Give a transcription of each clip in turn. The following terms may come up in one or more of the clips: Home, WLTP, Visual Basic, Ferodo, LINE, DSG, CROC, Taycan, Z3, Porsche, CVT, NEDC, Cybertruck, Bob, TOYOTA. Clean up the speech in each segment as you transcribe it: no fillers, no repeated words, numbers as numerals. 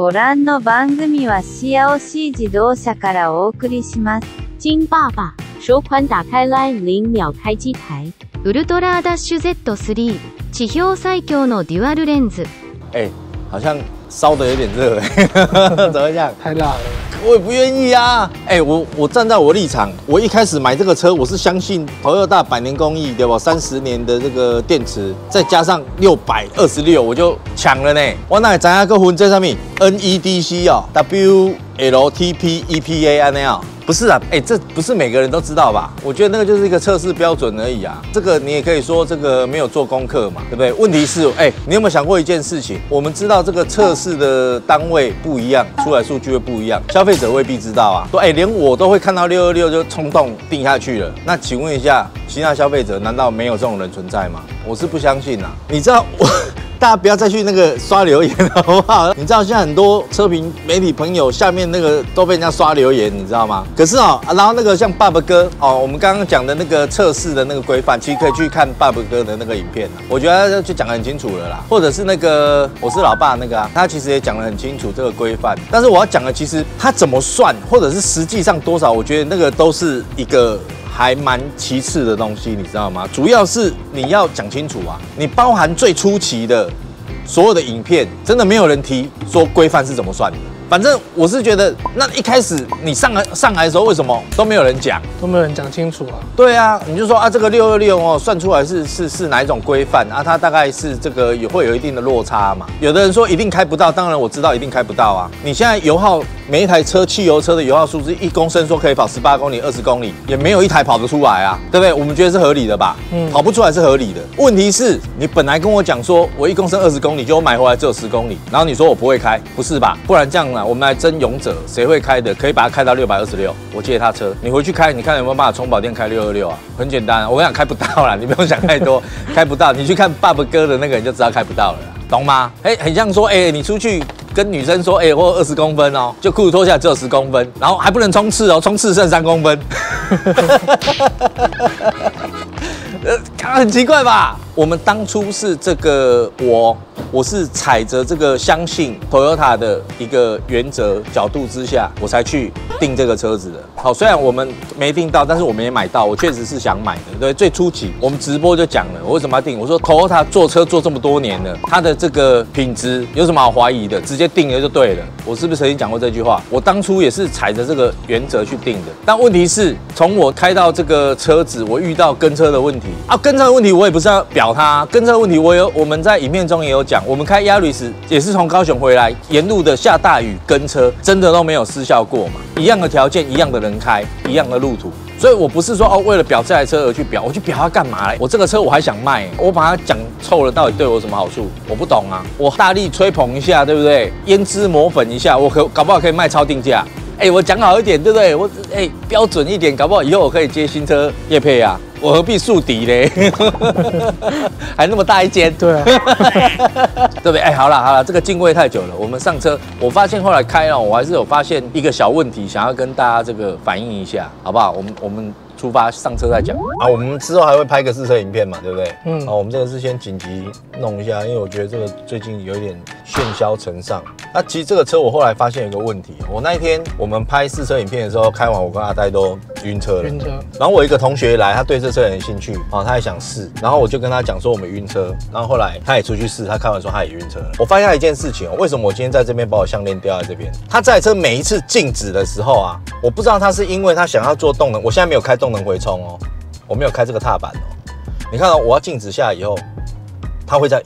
ご覧の番組はCROC自動車からお送りします。金爸爸，首款打开 LINE 零秒开机台，ウルトラダッシュ Z3， 地表最強のデュアルレンズ。哎，好像烧得有点热，怎么讲？太辣了，我也不愿意啊。哎，我站在我立场，我一开始买这个车，我是相信 TOYOTA 百年工艺，对吧？30年的这个电池，再加上626，我就抢了呢。我哪里知道个混在上面 NEDC 哦 WLTPEPA 安那样。不是啊，哎，这不是每个人都知道吧？我觉得那个就是一个测试标准而已啊。这个你也可以说这个没有做功课嘛，对不对？问题是，哎，你有没有想过一件事情？我们知道这个测试的单位不一样，出来数据会不一样，消费者未必知道啊。说，哎，连我都会看到626就冲动定下去了。那请问一下，其他消费者难道没有这种人存在吗？我是不相信啊。你知道我。大家不要再去那个刷留言了，好不好？你知道现在很多车评媒体朋友下面那个都被人家刷留言，你知道吗？可是哦，然后那个像爸爸哥哦，我们刚刚讲的那个测试的那个规范，其实可以去看爸爸哥的那个影片啊，我觉得就讲得很清楚了啦。或者是那个我是老爸那个啊，他其实也讲得很清楚这个规范。但是我要讲的，其实他怎么算，或者是实际上多少，我觉得那个都是一个。还蛮其次的东西，你知道吗？主要是你要讲清楚啊，你包含最初期的所有的影片，真的没有人提说规范是怎么算的。反正我是觉得，那一开始你上来的时候，为什么都没有人讲？都没有人讲清楚啊？对啊，你就说啊，这个626哦，算出来是哪一种规范啊？它大概是这个也会有一定的落差嘛。有的人说一定开不到，当然我知道一定开不到啊。你现在油耗，每一台车汽油车的油耗数字，1公升说可以跑18公里、20公里，也没有一台跑得出来啊，对不对？我们觉得是合理的吧？嗯，跑不出来是合理的。问题是，你本来跟我讲说我1公升20公里，就我买回来只有10公里，然后你说我不会开，不是吧？不然这样啦。我们来争勇者，谁会开的？可以把它开到626。我借他车，你回去开，你看有没有办法充饱电开626啊？很简单，我跟你讲开不到啦，你不用想太多，开不到。你去看爸爸哥的那个，你就知道开不到了，懂吗？哎，很像说，哎，你出去跟女生说，哎，我有20公分哦，就裤子脱下来只有10公分，然后还不能冲刺哦，冲刺剩3公分。很奇怪吧？我们当初是这个我是踩着这个相信 Toyota 的一个原则角度之下，我才去订这个车子的。好，虽然我们没订到，但是我们也买到，我确实是想买的。对，最初期我们直播就讲了，我为什么要订？我说 Toyota 做车做这么多年了，它的这个品质有什么好怀疑的？直接订了就对了。我是不是曾经讲过这句话？我当初也是踩着这个原则去订的。但问题是，从我开到这个车子，我遇到跟车的问题啊，跟车的问题我也不是要表它，跟车的问题我们在影片中也有讲。我们开 Yaris 也是从高雄回来，沿路的下大雨跟车，真的都没有失效过嘛？一样的条件，一样的人开，一样的路途，所以我不是说哦，为了表这台车而去表，我去表它干嘛嘞？我这个车我还想卖，我把它讲臭了，到底对我有什么好处？我不懂啊！我大力吹捧一下，对不对？胭脂抹粉一下，我搞不好可以卖超定价。哎，我讲好一点，对不对？我哎标准一点，搞不好以后我可以接新车业配啊。我何必树敌嘞？还那么大一间，对啊，对不对？哎，好了，这个敬畏太久了。我们上车，我发现后来开了，我还是有发现一个小问题，想要跟大家这个反映一下，好不好？我们出发上车再讲啊。我们之后还会拍个试车影片嘛，对不对？嗯。好，我们这个是先紧急弄一下，因为我觉得这个最近有一点喧嚣成上。那其实这个车我后来发现一个问题，我那一天我们拍试车影片的时候，开完我跟阿呆都晕车了。晕车。然后我一个同学来，他对这车很有兴趣啊，他也想试。然后我就跟他讲说我们晕车，然后后来他也出去试，他开完说他也晕车了。我发现他一件事情哦，为什么我今天在这边把我项链掉在这边？他这台车每一次静止的时候啊，我不知道他是因为他想要做动能，我现在没有开动能回冲哦，我没有开这个踏板哦。你看哦，我要静止下以后，它会在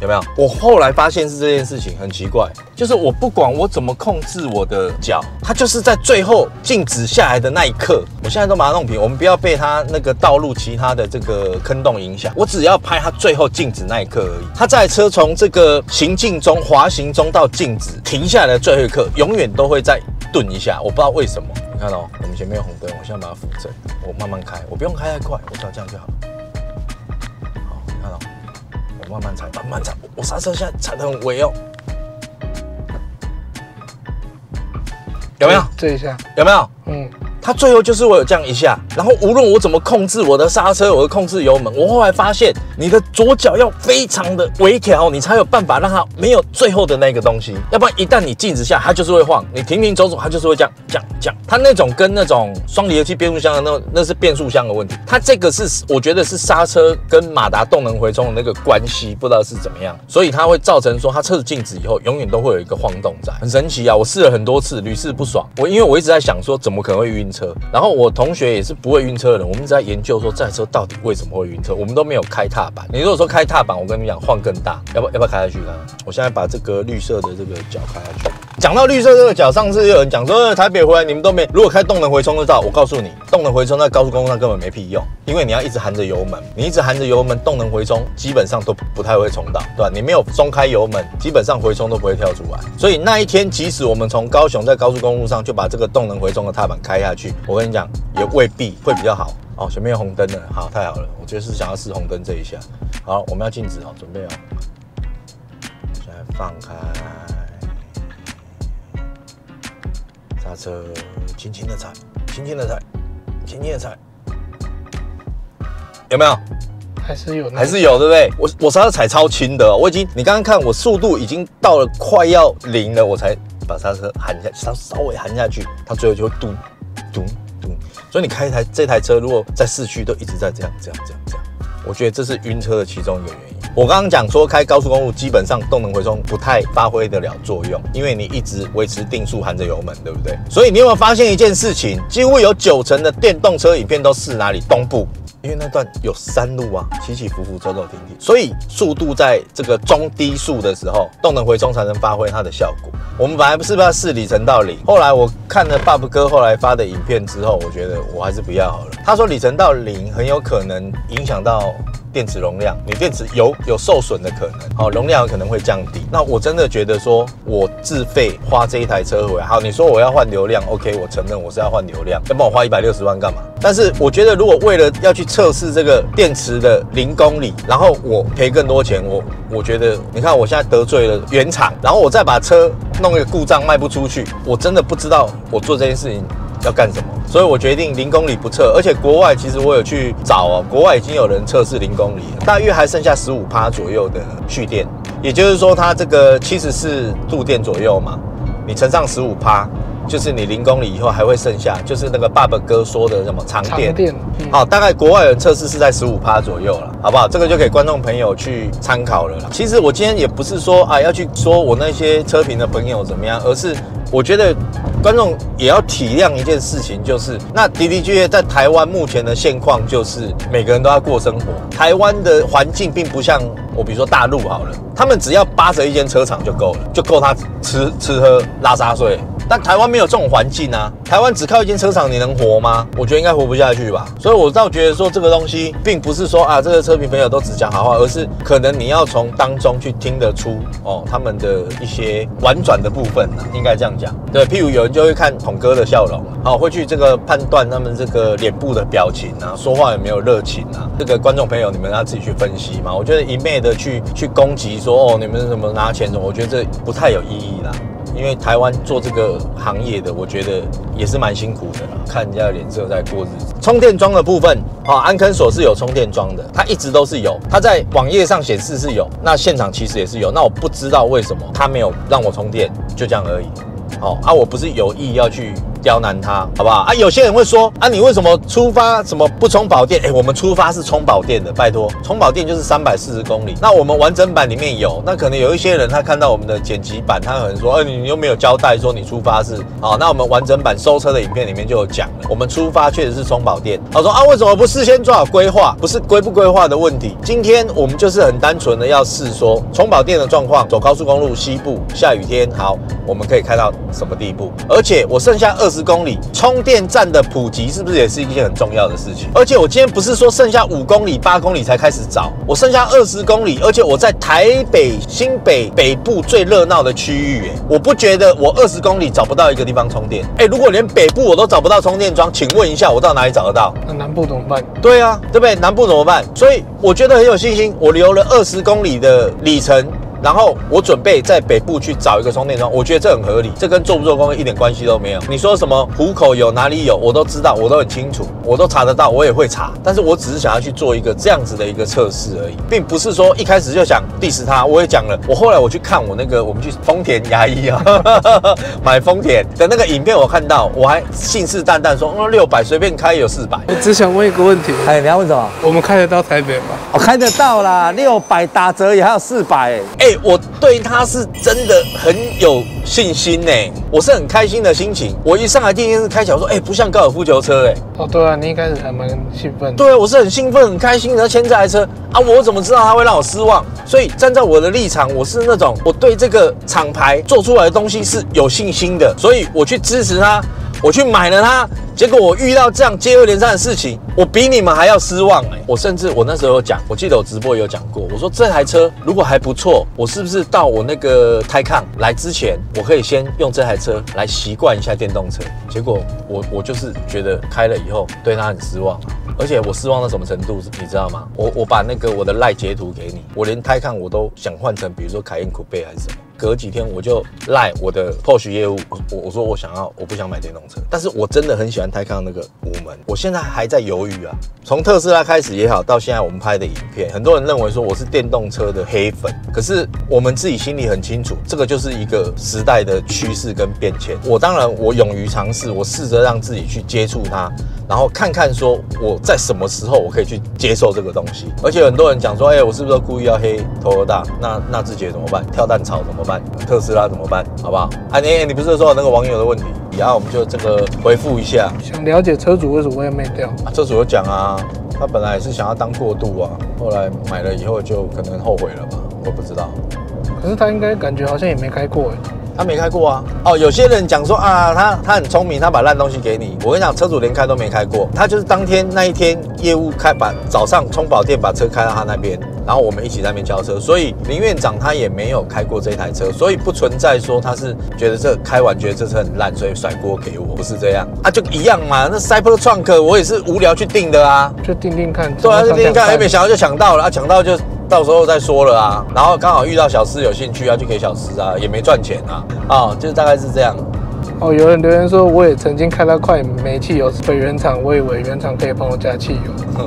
有没有？我后来发现是这件事情很奇怪，就是我不管我怎么控制我的脚，它就是在最后静止下来的那一刻。我现在都把它弄平，我们不要被它那个道路其他的这个坑洞影响。我只要拍它最后静止那一刻而已。它这台车从这个行进中、滑行中到静止停下来的最后一刻，永远都会在顿一下。我不知道为什么。你看哦，我们前面有红灯，我现在把它扶正，我慢慢开，我不用开太快，我只要这样就好。好，你看哦，我慢慢踩，慢慢踩，我刹车现在踩得很微哦，有没有？这一下有没有？嗯。它最后就是我有这样一下，然后无论我怎么控制我的刹车，我的控制油门，我后来发现你的左脚要非常的微调，你才有办法让它没有最后的那个东西，要不然一旦你静止下，它就是会晃，你停停走走，它就是会这样这样这样。它那种跟那种双离合器变速箱的那是变速箱的问题，它这个是我觉得是刹车跟马达动能回冲的那个关系，不知道是怎么样，所以它会造成说它车子静止以后永远都会有一个晃动在，很神奇啊！我试了很多次，屡试不爽。因为我一直在想说怎么可能会晕车，然后我同学也是不会晕车的人，我们一直在研究说这台车到底为什么会晕车，我们都没有开踏板。你如果说开踏板，我跟你讲晃更大，要不要开下去呢？我现在把这个绿色的这个脚开下去。讲到绿色这个脚，上次有人讲说台北回来你们都没，如果开动能回冲就知道，我告诉你，动能回冲在高速公路上根本没屁用，因为你要一直含着油门，你一直含着油门，动能回冲基本上都不太会冲到，对吧？你没有松开油门，基本上回冲都不会跳出来。所以那一天，即使我们从高雄在高速公路上就把这个动能回冲的踏板开下去，我跟你讲，也未必会比较好。哦，前面有红灯了，好，太好了，我就是想要试红灯这一下。好，我们要静止哦，准备哦，现在放开，刹车，轻轻的踩，轻轻的踩，轻轻的踩，有没有？还是有，对不对？我刹车踩超轻的哦，我已经，你刚刚看我速度已经到了快要0了，我才把刹车含下，稍微含下去，它最后就会咚咚咚。所以你开一台这台车，如果在市区都一直在这样，我觉得这是晕车的其中一个原因。我刚刚讲说，开高速公路基本上动能回冲不太发挥得了作用，因为你一直维持定速含着油门，对不对？所以你有没有发现一件事情？几乎有90%的电动车影片都是哪里？东部。因为那段有山路啊，起起伏伏，走走停停，所以速度在这个中低速的时候，动能回冲才能发挥它的效果。我们本来是不是要试里程到0？后来我看了 Bob 哥后来发的影片之后，我觉得我还是不要好了。他说里程到0很有可能影响到电池容量，你电池有受损的可能，好，容量有可能会降低。那我真的觉得说，我自费花这一台车回来，好，你说我要换流量 ，OK， 我承认我是要换流量，要不然我花160万干嘛？但是我觉得如果为了要去测试这个电池的0公里，然后我赔更多钱，我觉得，你看我现在得罪了原厂，然后我再把车弄一个故障卖不出去，我真的不知道我做这件事情要干什么。所以我决定0公里不测，而且国外其实我有去找哦，国外已经有人测试0公里了，大约还剩下15%左右的蓄电，也就是说它这个74度电左右嘛，你乘上15%。就是你0公里以后还会剩下，就是那个爸爸哥说的什么长电、好，大概国外人测试是在15%左右了，好不好？这个就给观众朋友去参考了啦。其实我今天也不是说啊要去说我那些车评的朋友怎么样，而是我觉得观众也要体谅一件事情，就是那的确在台湾目前的现况就是每个人都要过生活，台湾的环境并不像我比如说大陆好了，他们只要扒着一间车厂就够了，就够他吃喝拉撒睡。但台湾没有这种环境啊，台湾只靠一间车厂你能活吗？我觉得应该活不下去吧。所以我倒觉得说这个东西并不是说啊这个车评朋友都只讲好话，而是可能你要从当中去听得出哦他们的一些婉转的部分啊，应该这样讲。对，譬如有人就会看统哥的笑容，好，会去这个判断他们这个脸部的表情啊，说话有没有热情啊。这个观众朋友你们要自己去分析嘛。我觉得一昧的去攻击说哦你们怎么拿钱什么，我觉得这不太有意义啦。因为台湾做这个行业的，我觉得也是蛮辛苦的啦，看人家的脸色在过日子。充电桩的部分，安坑所是有充电桩的，它一直都是有，它在网页上显示是有，那现场其实也是有，那我不知道为什么它没有让我充电，就这样而已。我不是有意要去刁难他，好不好啊？有些人会说啊，你为什么出发什么不充饱电？我们出发是充饱电的，拜托，充饱电就是340公里。那我们完整版里面有，那可能有一些人他看到我们的剪辑版，他可能说，你又没有交代说你出发是好。那我们完整版收车的影片里面就有讲了，我们出发确实是充饱电。他说啊，为什么不事先做好规划？不是规不规划的问题，今天我们就是很单纯的要试说充饱电的状况，走高速公路西部下雨天，好，我们可以开到什么地步？而且我剩下20公里，充电站的普及是不是也是一件很重要的事情？而且我今天不是说剩下5公里、8公里才开始找，我剩下20公里，而且我在台北、新北北部最热闹的区域，我不觉得我20公里找不到一个地方充电。如果连北部我都找不到充电桩，请问一下我到哪里找得到？那南部怎么办？对啊，对不对？南部怎么办？所以我觉得很有信心，我留了20公里的里程。然后我准备在北部去找一个充电桩，我觉得这很合理，这跟做不做功课一点关系都没有。你说什么湖口有哪里有，我都知道，我都很清楚，我都查得到，我也会查。但是我只是想要去做一个这样子的一个测试而已，并不是说一开始就想 diss 他。我也讲了，我后来我去看我那个我们去丰田牙医啊，买丰田的那个影片，我看到我还信誓旦旦说，嗯，600随便开有400。我只想问一个问题，哎，你要问什么？我们开得到台北吗？我开得到啦，600打折也还有400。哎，我对他是真的很有信心呢，我是很开心的心情。我一上来第一件事开起来，我说，哎，不像高尔夫球车哎。哦，对啊，你一开始还蛮兴奋。对啊，我是很兴奋、很开心的牵这台车啊，我怎么知道它会让我失望？所以站在我的立场，我是那种我对这个厂牌做出来的东西是有信心的，所以我去支持它，我去买了它。结果我遇到这样接二连三的事情，我比你们还要失望哎！我甚至我那时候有讲，我记得我直播有讲过，我说这台车如果还不错，我是不是到我那个Taycan来之前，我可以先用这台车来习惯一下电动车？结果我就是觉得开了以后对它很失望，而且我失望到什么程度，你知道吗？我把那个我的LINE截图给你，我连Taycan我都想换成比如说凯宴酷贝还是什么。隔几天我就LINE我的 Porsche 业务，我说我不想买电动车，但是我真的很喜欢Taycan那个5门，我现在还在犹豫啊。从特斯拉开始也好，到现在我们拍的影片，很多人认为说我是电动车的黑粉，可是我们自己心里很清楚，这个就是一个时代的趋势跟变迁。我当然我勇于尝试，我试着让自己去接触它，然后看看说我在什么时候我可以去接受这个东西。而且很多人讲说，哎，我是不是故意要黑 Toyota？ 那志杰怎么办？跳蛋炒怎么办？特斯拉怎么办？好不好？啊，你不是说那个网友的问题？然后我们就这个回复一下，想了解车主为什么要卖掉啊？车主有讲啊，他本来也是想要当过渡啊，后来买了以后就可能后悔了吧，我不知道。可是他应该感觉好像也没开过哎。他没开过啊！哦，有些人讲说啊，他很聪明，他把烂东西给你。我跟你讲，车主连开都没开过，他就是当天那一天业务开，把早上充保店把车开到他那边，然后我们一起在那边交车。所以林院长他也没有开过这台车，所以不存在说他是觉得这开完觉得这车很烂，所以甩锅给我，不是这样啊，就一样嘛。那 Cybertruck 我也是无聊去订的啊，就订看。对啊，就订看，没想到就抢到了啊，抢到就。到时候再说了啊，然后刚好遇到小施有兴趣啊，就给小施啊，也没赚钱啊，哦，就大概是这样。哦，有人留言说，我也曾经开到快没汽油，回原厂，我以为原厂可以帮我加汽油。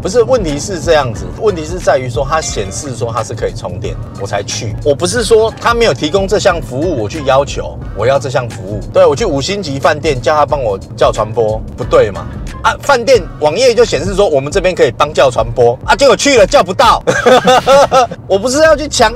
不是，问题是这样子，问题是在于说它显示说它是可以充电，我才去。我不是说它没有提供这项服务，我去要求我要这项服务。对，我去5星级饭店叫他帮我叫传播，不对嘛？啊，饭店网页就显示说我们这边可以帮叫传播啊，结果去了叫不到。我不是要去强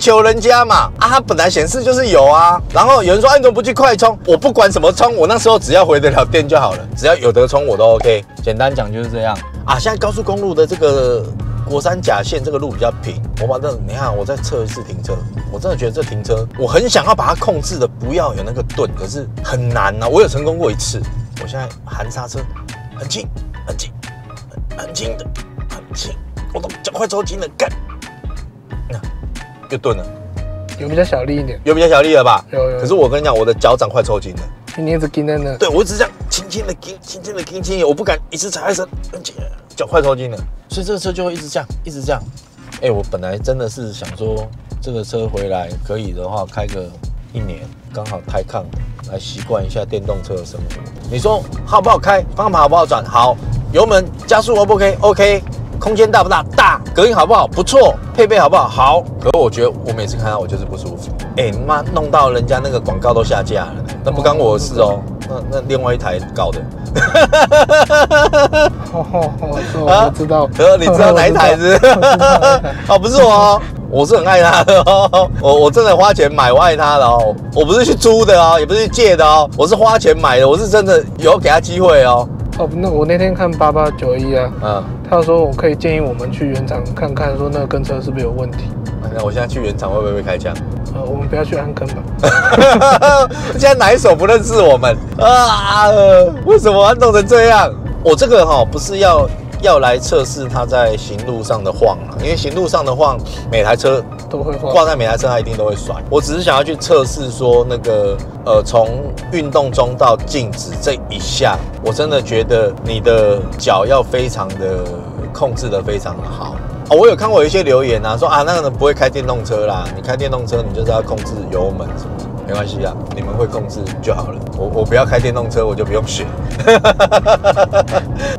求人家嘛？啊，它本来显示就是有啊。然后有人说，哎，你怎么不去快充？我不管什么充，我那时候只要回得了电就好了，只要有得充我都 OK。简单讲就是这样。啊，现在高速公路的这个国三甲线这个路比较平，我把这你看，我再测一次停车，我真的觉得这停车，我很想要把它控制的不要有那个顿，可是很难啊。我有成功过一次，我现在含刹车，很轻，很轻，很轻的，很轻，我都快抽筋了，干，那又顿了，有比较小力一点，有比较小力了吧？有。可是我跟你讲，我的脚掌快抽筋了，你一直跟在那，对我一直这样。轻轻的轻，轻轻的轻轻，我不敢一次踩太深，脚快抽筋了，所以这个车就会一直这样，一直这样。哎，我本来真的是想说，这个车回来可以的话，开个1年，刚好Taycan来习惯一下电动车的生活。你说好不好开？方向盘好不好转？好。油门加速 OK？OK。空间大不大？大。隔音好不好？不错。配备好不好？好。可是我觉得我每次看到我就是不舒服。哎，妈，弄到人家那个广告都下架了，那不干我的事哦。那另外一台搞的，我知道，你知道哪一台是？哦，不是我，我是很爱他的哦，我真的花钱买，我爱他的哦，我不是去租的哦，也不是去借的哦，我是花钱买的，我是真的有给他机会哦。哦，那我那天看8891啊，他说我可以建议我们去原厂看看，说那个跟车是不是有问题。那我现在去原厂会不会被开枪？我们不要去安坑吧。现在哪一手不认识我们啊？为什么要弄成这样？我这个哈不是要来测试它在行路上的晃啊，因为行路上的晃，每台车都会晃，挂在每台车它一定都会甩。我只是想要去测试说那个从运动中到静止这一下，我真的觉得你的脚要非常的控制得非常的好。我有看过一些留言啊，说啊那个人不会开电动车啦，你开电动车你就是要控制油门什么什么，没关系啊，你们会控制就好了。我不要开电动车，我就不用学，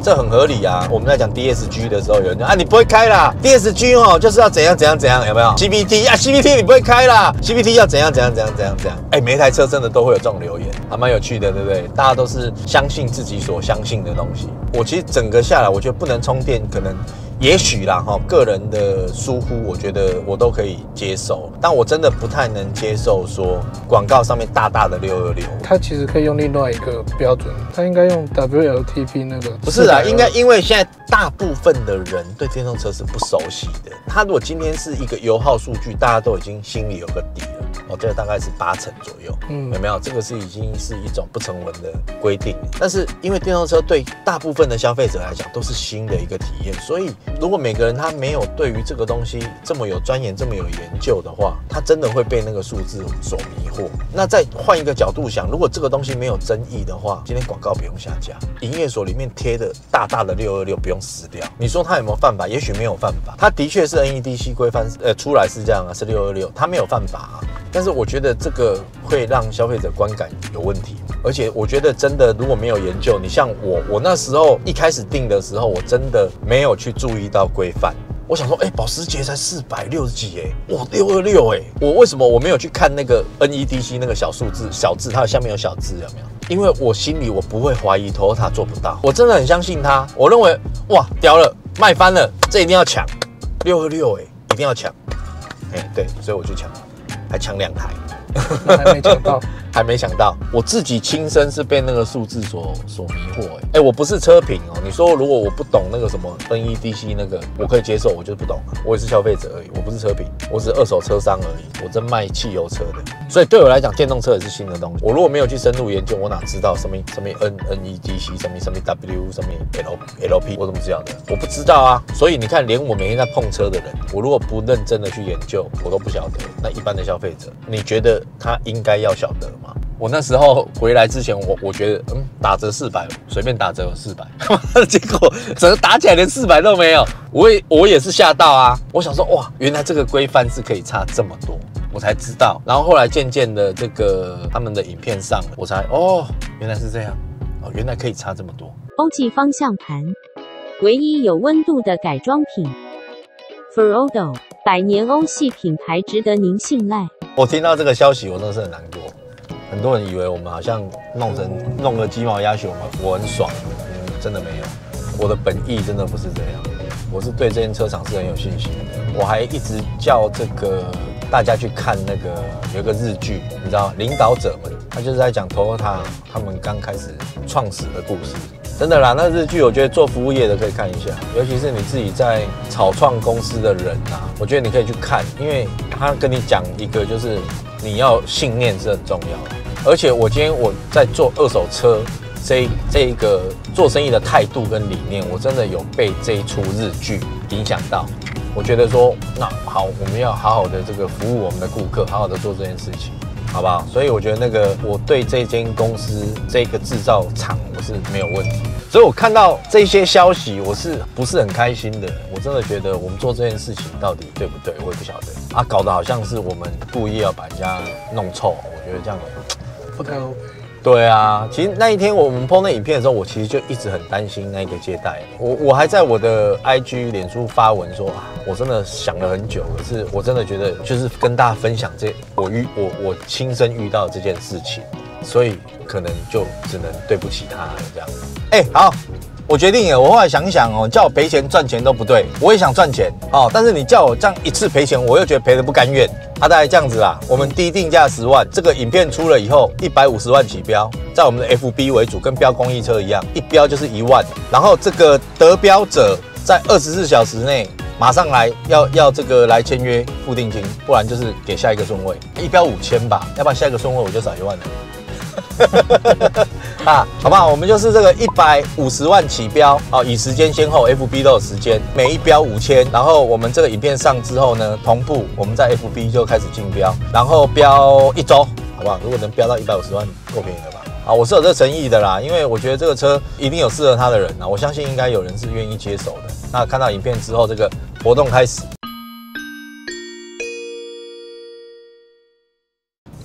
这很合理啊。我们在讲 DSG 的时候，有人讲啊你不会开啦 ，DSG 哦就是要怎样怎样怎样，有没有 ？CVT 啊 CVT 你不会开啦 ，CVT 要怎样怎样怎样怎样怎样。哎，每一台车真的都会有这种留言，还蛮有趣的，对不对？大家都是相信自己所相信的东西。我其实整个下来，我觉得不能充电，可能。 也许啦，哈，个人的疏忽，我觉得我都可以接受，但我真的不太能接受说广告上面大大的626。它其实可以用另外一个标准，它应该用 WLTP 那个。不是啦，应该因为现在大部分的人对电动车是不熟悉的，它如果今天是一个油耗数据，大家都已经心里有个底了。 哦，这个大概是8成左右，嗯，有没有？这个是已经是一种不成文的规定，但是因为电动车对大部分的消费者来讲都是新的一个体验，所以如果每个人他没有对于这个东西这么有钻研、这么有研究的话，他真的会被那个数字所迷惑。那再换一个角度想，如果这个东西没有争议的话，今天广告不用下架，营业所里面贴的大大的626不用撕掉，你说他有没有犯法？也许没有犯法，他的确是 NEDC 规范，出来是这样啊，是626，他没有犯法啊。 但是我觉得这个会让消费者观感有问题，而且我觉得真的如果没有研究，你像我那时候一开始订的时候，我真的没有去注意到规范。 我想说，哎、欸，保时捷才460几哎，哇，626哎，我为什么我没有去看那个 NEDC 那个小数字小字，它下面有小字有没有？因为我心里我不会怀疑 Toyota 做不到，我真的很相信它。我认为哇，屌了，卖翻了，这一定要抢，626哎，一定要抢，哎、欸，对，所以我就抢了。 还抢2台，还没抢到，还没抢到。我自己亲身是被那个数字所迷惑、欸。哎，我不是车评哦、喔。你说如果我不懂那个什么 NEDC 那个，我可以接受，我就是不懂、啊。我也是消费者而已，我不是车评，我只是二手车商而已。我真卖汽油车的，所以对我来讲，电动车也是新的东西。我如果没有去深入研究，我哪知道什么 NEDC， 什么 W， 什么 LP， 我怎么知道的？我不知道啊。所以你看，连我每天在碰车的人，我如果不认真的去研究，我都不晓得。那一般的消费者。 费者，你觉得他应该要晓得吗？我那时候回来之前，我觉得，打折400，随便打折有400，结果整个打起来连400都没有，我也是吓到啊！我想说，哇，原来这个规范是可以差这么多，我才知道。然后后来渐渐的，这个他们的影片上了，我才哦，原来是这样，哦，原来可以差这么多。欧系方向盘，唯一有温度的改装品 ，Ferodo。 百年欧系品牌值得您信赖。我听到这个消息，我真的是很难过。很多人以为我们好像弄个鸡毛鸭血，我很爽，真的没有。我的本意真的不是这样，我是对这间车厂是很有信心的。我还一直叫这个大家去看那个有一个日剧，你知道领导者们，他就是在讲 Toyota 他们刚开始创始的故事。 真的啦，那日剧我觉得做服务业的可以看一下，尤其是你自己在草创公司的人啊，我觉得你可以去看，因为他跟你讲一个就是你要信念是很重要的。而且我今天我在做二手车这一个做生意的态度跟理念，我真的有被这一出日剧影响到。我觉得说，那好，我们要好好的这个服务我们的顾客，好好的做这件事情。 好不好？所以我觉得那个我对这间公司这个制造厂我是没有问题，所以我看到这些消息我是不是很开心的？我真的觉得我们做这件事情到底对不对，我也不晓得啊，搞得好像是我们故意要把人家弄臭，我觉得这样不太 OK。对啊，其实那一天我们碰那影片的时候，我其实就一直很担心那个接待，我还在我的 IG 脸书发文说啊，我真的想了很久，可是我真的觉得就是跟大家分享我亲身遇到这件事情，所以可能就只能对不起他了这样。哎，好，我决定了，我后来想一想哦，叫我赔钱赚钱都不对，我也想赚钱哦，但是你叫我这样一次赔钱，我又觉得赔得不甘愿。 啊，大概这样子啦。我们低定价10万，这个影片出了以后，150万起标，在我们的 FB 为主，跟标公益车一样，一标就是1万。然后这个得标者在24小时内马上来，要这个来签约付定金，不然就是给下一个顺位，一标5000吧，要不然下一个顺位我就少1万了。啊，好不好？我们就是这个150万起标啊，以时间先后 ，FB 都有时间，每一标5000。然后我们这个影片上之后呢，同步我们在 FB 就开始竞标，然后标1周，好不好？如果能标到150万，够便宜了吧？啊，我是有这诚意的啦，因为我觉得这个车一定有适合他的人啊，我相信应该有人是愿意接手的。那看到影片之后，这个活动开始，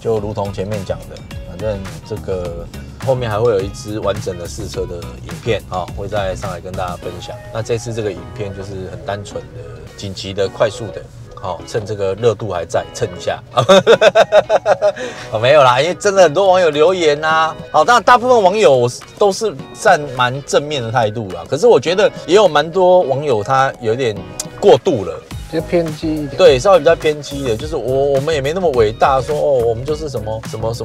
就如同前面讲的，反正这个后面还会有一支完整的试车的影片啊，会再上来跟大家分享。那这次这个影片就是很单纯的、紧急的、快速的。 好、哦，趁这个热度还在，蹭一下。哦，没有啦，因为真的很多网友留言啊。好、哦，当然大部分网友都是站蛮正面的态度啦。可是我觉得也有蛮多网友他有点过度了，比较偏激一点。对，稍微比较偏激的，就是我们也没那么伟大，说哦，我们就是什么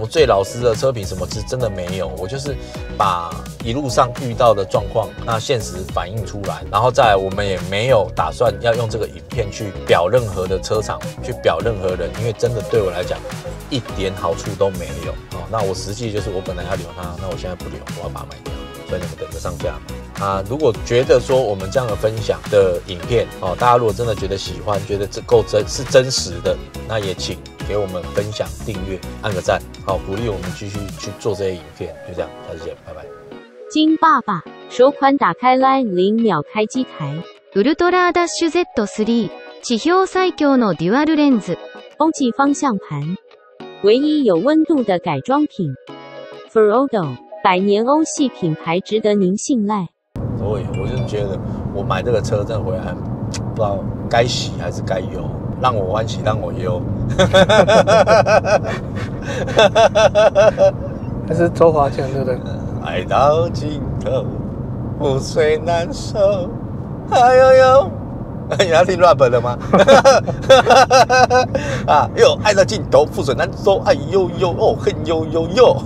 最老实的车评什么，是真的没有。我就是把一路上遇到的状况，那现实反映出来，然后再来我们也没有打算要用这个影片去表任何的车厂，去表任何人，因为真的对我来讲一点好处都没有。哦，那我实际就是我本来要留它，那我现在不留，我要把它卖掉，所以你们等着上架。 啊，如果觉得说我们这样的分享的影片哦，大家如果真的觉得喜欢，觉得这够真是真实的，那也请给我们分享、订阅、按个赞，好、哦、鼓励我们继续去做这些影片。就这样，下次见，拜拜。金爸爸首款打开 LINE 零秒开机台，ウルトラダッシュ Z3 地表最強のデュアルレンズ，空气方向盘，唯一有温度的改装品 ，Ferodo 百年欧系品牌，值得您信赖。 所以我就是觉得，我买这个车真的回来，不知道该喜还是该忧，让我欢喜，让我忧。还是周华健对不对？爱到尽头，覆水难收。哎呦呦，你要听 rap 的吗？啊，又爱到尽头，覆水难收。哎呦呦，哦，恨呦呦呦。